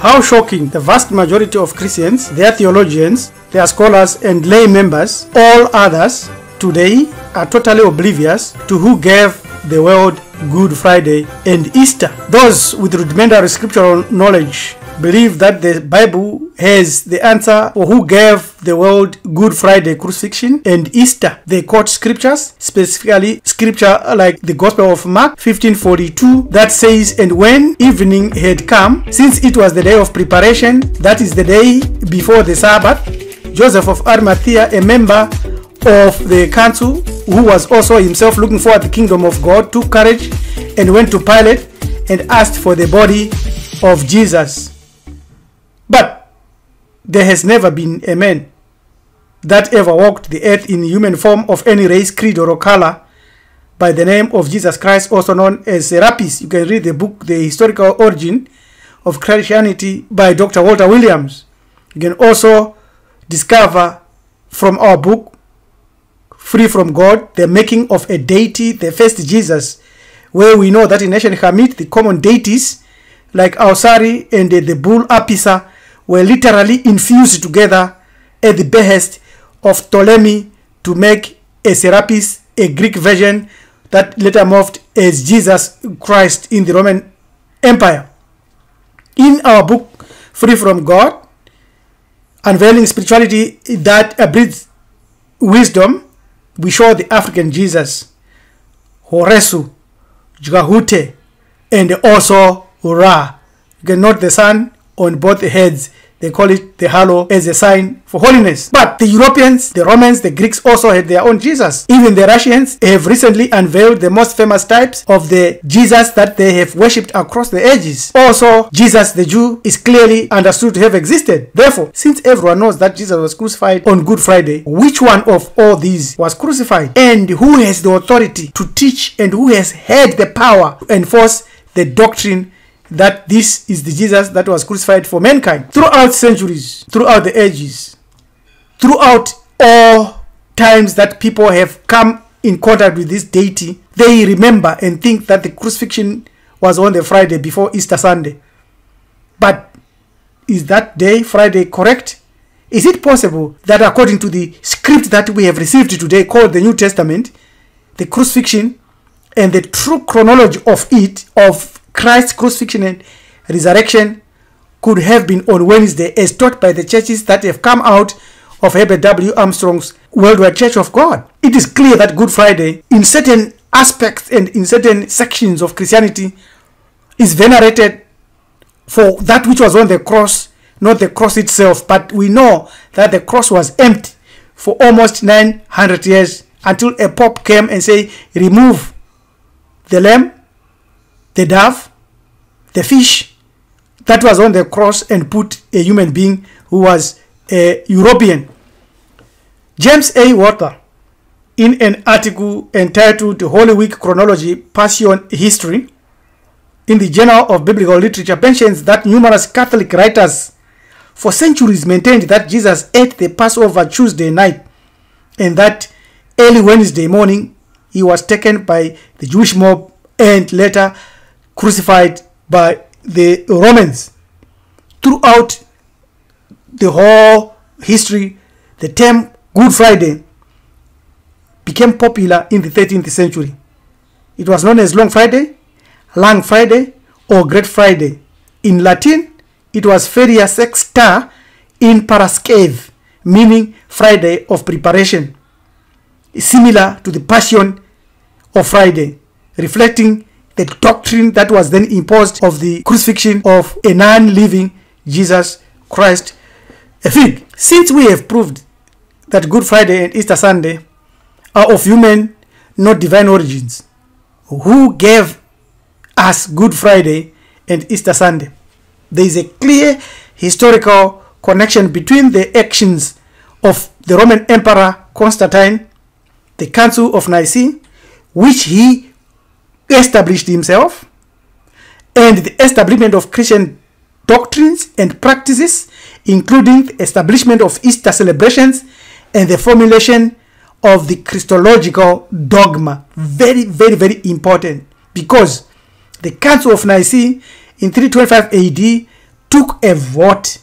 How shocking! The vast majority of Christians, their theologians, their scholars and lay members, all others, today are totally oblivious to who gave the world Good Friday and Easter. Those with rudimentary scriptural knowledge believe that the Bible has the answer for who gave the world Good Friday, crucifixion, and Easter. They quote scriptures, specifically scripture like the Gospel of Mark 15:42 that says, "And when evening had come, since it was the day of preparation, that is the day before the Sabbath, Joseph of Arimathaea, a member of the council, who was also himself looking forward to the kingdom of God, took courage and went to Pilate and asked for the body of Jesus. But there has never been a man that ever walked the earth in human form of any race, creed, or color by the name of Jesus Christ, also known as Serapis." You can read the book, The Historical Origin of Christianity by Dr. Walter Williams. You can also discover from our book, Free from God, The Making of a Deity, The First Jesus, where we know that in ancient Hamit, the common deities like Ausari and the bull Apisa were literally infused together at the behest of Ptolemy to make a Serapis, a Greek version that later morphed as Jesus Christ in the Roman Empire. In our book, Free from God, Unveiling Spirituality That Breeds Wisdom, we show the African Jesus, Horesu, Jugahute, and also Ra. You can note the sun on both heads. They call it the halo as a sign for holiness. But the Europeans, the Romans, the Greeks also had their own Jesus. Even the Russians have recently unveiled the most famous types of the Jesus that they have worshipped across the ages. Also, Jesus the Jew is clearly understood to have existed. Therefore, since everyone knows that Jesus was crucified on Good Friday, which one of all these was crucified? And who has the authority to teach and who has had the power to enforce the doctrine that this is the Jesus that was crucified for mankind? Throughout centuries, throughout the ages, throughout all times that people have come in contact with this deity, they remember and think that the crucifixion was on the Friday before Easter Sunday. But is that day, Friday, correct? Is it possible that according to the script that we have received today called the New Testament, the crucifixion and the true chronology of it, of Christ's crucifixion and resurrection, could have been on Wednesday as taught by the churches that have come out of Herbert W. Armstrong's Worldwide Church of God? It is clear that Good Friday, in certain aspects and in certain sections of Christianity, is venerated for that which was on the cross, not the cross itself. But we know that the cross was empty for almost 900 years until a pope came and said, "Remove the lamb, the dove, the fish that was on the cross, and put a human being who was a European." James A. Walter, in an article entitled "Holy Week Chronology, Passion History" in the Journal of Biblical Literature, mentions that numerous Catholic writers for centuries maintained that Jesus ate the Passover Tuesday night and that early Wednesday morning he was taken by the Jewish mob and later crucified by the Romans. Throughout the whole history, the term Good Friday became popular in the 13th century. It was known as Long Friday, Lang Friday, or Great Friday. In Latin, it was Feria Sexta in Parasceve, meaning Friday of Preparation, similar to the Passion of Friday, reflecting the doctrine that was then imposed of the crucifixion of a non-living Jesus Christ. A fig. Since we have proved that Good Friday and Easter Sunday are of human, not divine origins, who gave us Good Friday and Easter Sunday? There is a clear historical connection between the actions of the Roman Emperor Constantine, the Council of Nicaea, which he established himself, and the establishment of Christian doctrines and practices, including the establishment of Easter celebrations and the formulation of the Christological dogma. Very, very, very important, because the Council of Nicaea in 325 AD took a vote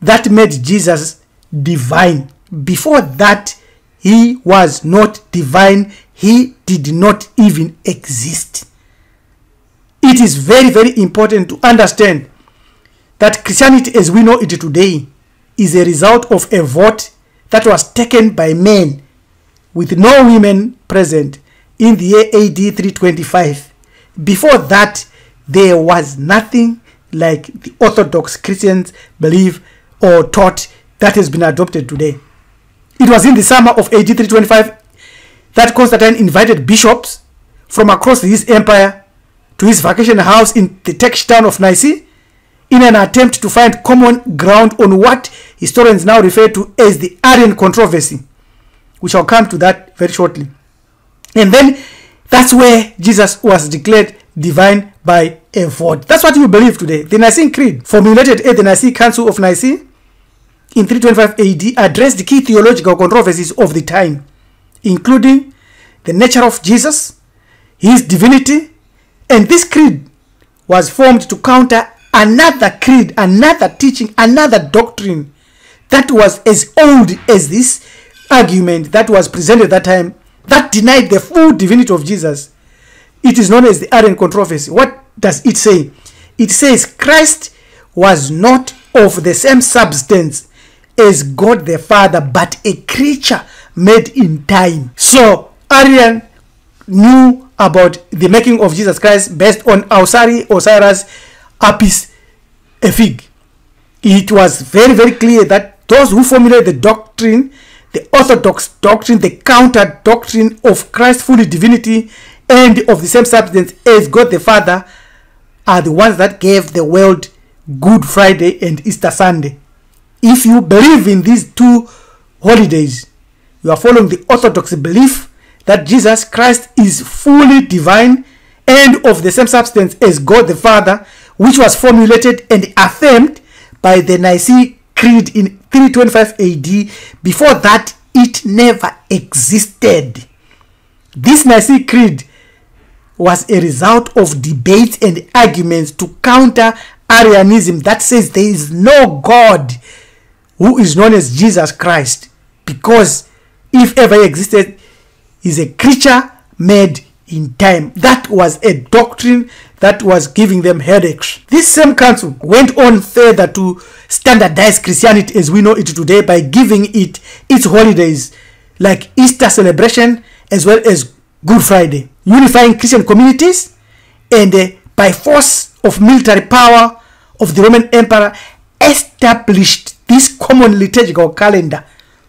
that made Jesus divine. Before that, he was not divine. He did not even exist. It is very, very important to understand that Christianity as we know it today is a result of a vote that was taken by men with no women present in the year AD 325. Before that, there was nothing like the Orthodox Christians believe or taught that has been adopted today. It was in the summer of AD 325 that Constantine invited bishops from across his empire to his vacation house in the Turkish town of Nicaea in an attempt to find common ground on what historians now refer to as the Arian controversy. We shall come to that very shortly. And then that's where Jesus was declared divine by a vote. That's what we believe today. The Nicene Creed, formulated at the Nicene Council of Nicaea in 325 AD, addressed the key theological controversies of the time, including the nature of Jesus, his divinity, and this creed was formed to counter another creed, another teaching, another doctrine that was as old as this argument that was presented at that time that denied the full divinity of Jesus. It is known as the Arian controversy. What does it say? It says Christ was not of the same substance as God the Father, but a creature made in time. So Arian knew about the making of Jesus Christ based on Ausari, Osiris, Apis, a fig. It was very, very clear that those who formulated the doctrine, the orthodox doctrine, the counter doctrine of Christ's fully divinity and of the same substance as God the Father, are the ones that gave the world Good Friday and Easter Sunday. If you believe in these two holidays, you are following the orthodox belief that Jesus Christ is fully divine and of the same substance as God the Father, which was formulated and affirmed by the Nicene Creed in 325 AD. Before that, it never existed. This Nicene Creed was a result of debates and arguments to counter Arianism that says there is no God who is known as Jesus Christ, because if ever he existed, he's a creature made in time. That was a doctrine that was giving them headaches. This same council went on further to standardize Christianity as we know it today by giving it its holidays like Easter celebration as well as Good Friday, unifying Christian communities, and by force of military power of the Roman Emperor established this common liturgical calendar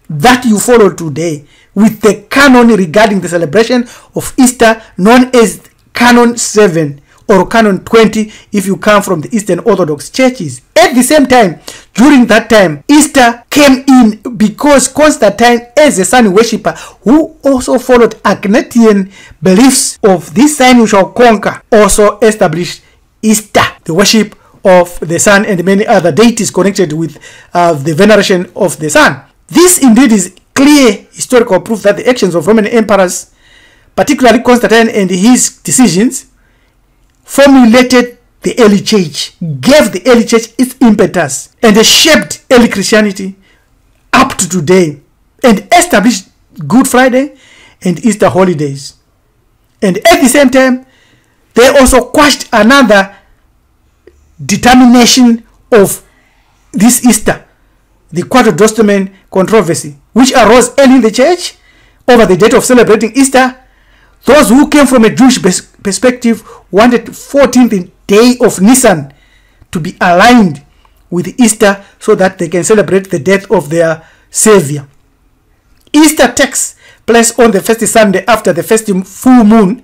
that you follow today with the canon regarding the celebration of Easter known as Canon 7 or Canon 20 if you come from the Eastern Orthodox churches. At the same time, during that time, Easter came in because Constantine, as a sun worshipper who also followed Agnetian beliefs of this sun you shall conquer, also established Easter, the worship of the sun and many other deities connected with the veneration of the sun. This indeed is clear historical proof that the actions of Roman emperors, particularly Constantine and his decisions, formulated the early church, gave the early church its impetus, and they shaped early Christianity up to today, and established Good Friday and Easter holidays. And at the same time, they also quashed another determination of this Easter, the Quattordecimomen controversy, which arose early in the church over the date of celebrating Easter. Those who came from a Jewish perspective wanted 14th day of Nisan to be aligned with Easter so that they can celebrate the death of their Savior. Easter takes place on the first Sunday after the first full moon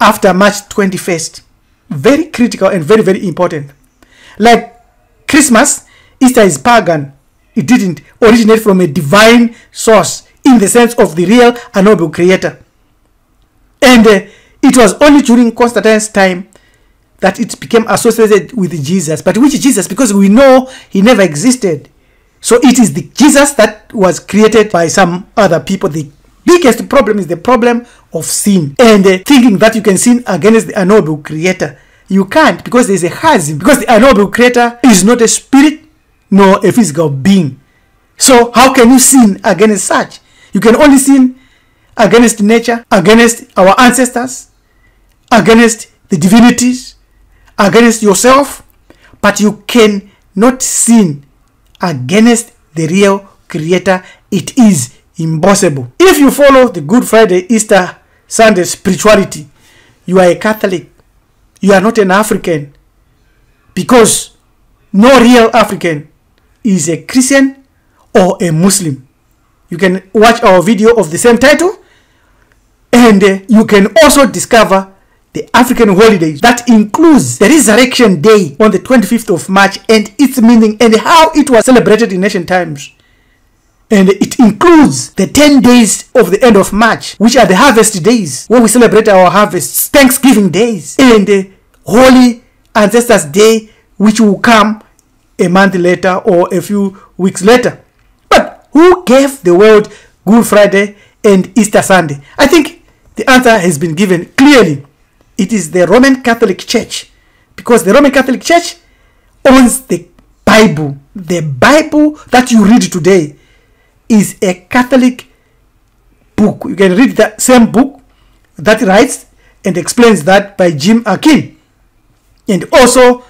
after March 21st. Very critical and very, very important. Like Christmas, Easter is pagan. It didn't originate from a divine source in the sense of the real and noble creator. And it was only during Constantine's time that it became associated with Jesus. But which Jesus? Because we know he never existed. So it is the Jesus that was created by some other people. The biggest problem is the problem of sin. And thinking that you can sin against the unknowable creator. You can't, because there's a chasm, because the unknowable creator is not a spirit nor a physical being. So how can you sin against such? You can only sin against nature, against our ancestors, against the divinities, against yourself, but you cannot sin against the real creator. It is impossible. If you follow the Good Friday, Easter, Sunday spirituality, you are a Catholic. You are not an African, because no real African is a Christian or a Muslim. You can watch our video of the same title, and you can also discover the African holidays that includes the Resurrection Day on the 25th of March and its meaning and how it was celebrated in ancient times. And it includes the 10 days of the end of March, which are the harvest days, where we celebrate our harvests, Thanksgiving days, and Holy Ancestors Day, which will come a month later or a few weeks later. But who gave the world Good Friday and Easter Sunday? I think the answer has been given clearly. It is the Roman Catholic Church, because the Roman Catholic Church owns the Bible. The Bible that you read today is a Catholic book. You can read that same book that writes and explains that by Jim Akin. And also,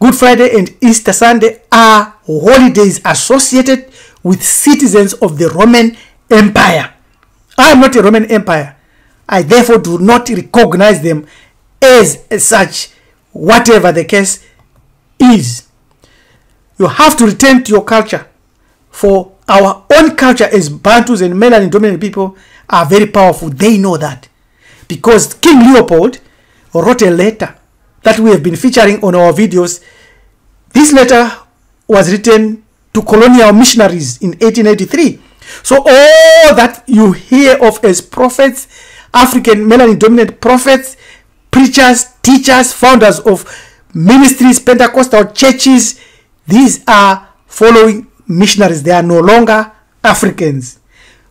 Good Friday and Easter Sunday are holidays associated with citizens of the Roman Empire. I am not a Roman Empire. I therefore do not recognize them as such, whatever the case is. You have to return to your culture, for our own culture as Bantus and mainland dominant people are very powerful. They know that, because King Leopold wrote a letter that we have been featuring on our videos. This letter was written to colonial missionaries in 1883. So all that you hear of as prophets, African mainland dominant prophets, preachers, teachers, founders of ministries, Pentecostal churches, these are following missionaries. They are no longer Africans.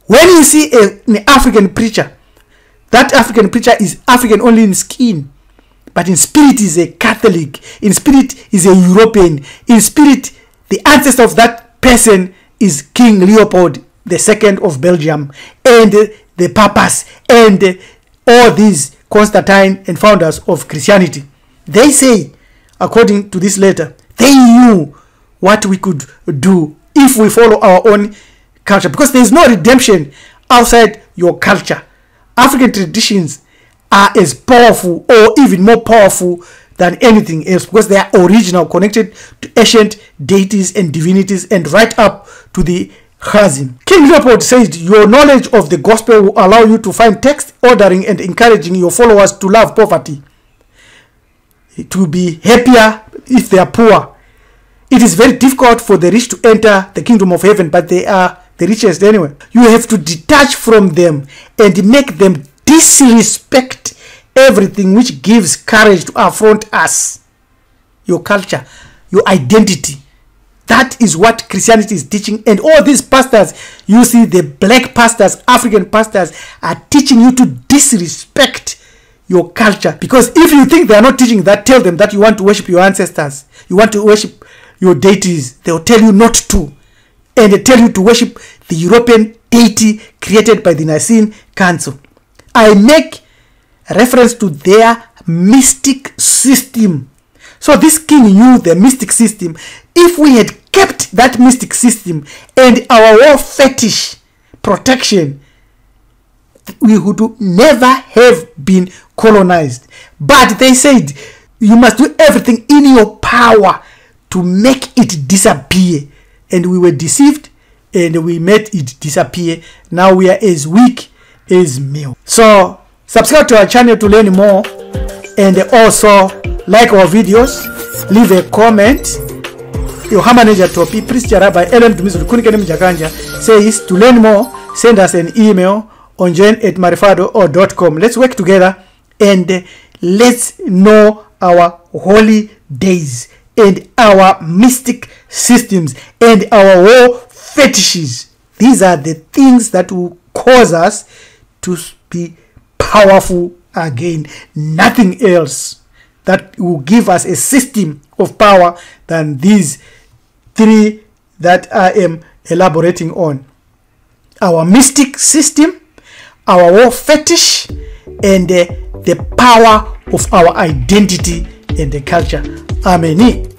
When you see an African preacher, that African preacher is African only in skin, but in spirit is a Catholic, in spirit is a European, in spirit the ancestor of that person is King Leopold II of Belgium, and the papas and all these Constantine and founders of Christianity. They say, according to this letter, they knew what we could do if we follow our own culture, because there is no redemption outside your culture. African traditions are as powerful or even more powerful than anything else, because they are original, connected to ancient deities and divinities, and right up to the chasm. King Leopold says your knowledge of the gospel will allow you to find text ordering and encouraging your followers to love poverty, to be happier if they are poor. It is very difficult for the rich to enter the kingdom of heaven, but they are the richest anyway. You have to detach from them and make them disrespect everything which gives courage to affront us, your culture, your identity. That is what Christianity is teaching. And all these pastors, you see the black pastors, African pastors, are teaching you to disrespect your culture. Because if you think they are not teaching that, tell them that you want to worship your ancestors, you want to worship your deities. They will tell you not to. And they tell you to worship the European deity created by the Nicene Council. I make reference to their mystic system. So this king knew the mystic system. If we had kept that mystic system and our war fetish protection, we would never have been colonized. But they said, you must do everything in your power to make it disappear. And we were deceived and we made it disappear. Now we are as weak as milk. So subscribe to our channel to learn more, and also like our videos, leave a comment. Your manager Topi, Priest Rabbi Ellen Dumizu Kunikani Mjaganja says to learn more, send us an email on jen@marifado.com. Let's work together and let's know our holy days and our mystic systems and our war fetishes. These are the things that will cause us to be powerful again. Nothing else. that will give us a system of power than these three that I am elaborating on: our mystic system, our war fetish, and the power of our identity and the culture. Amen.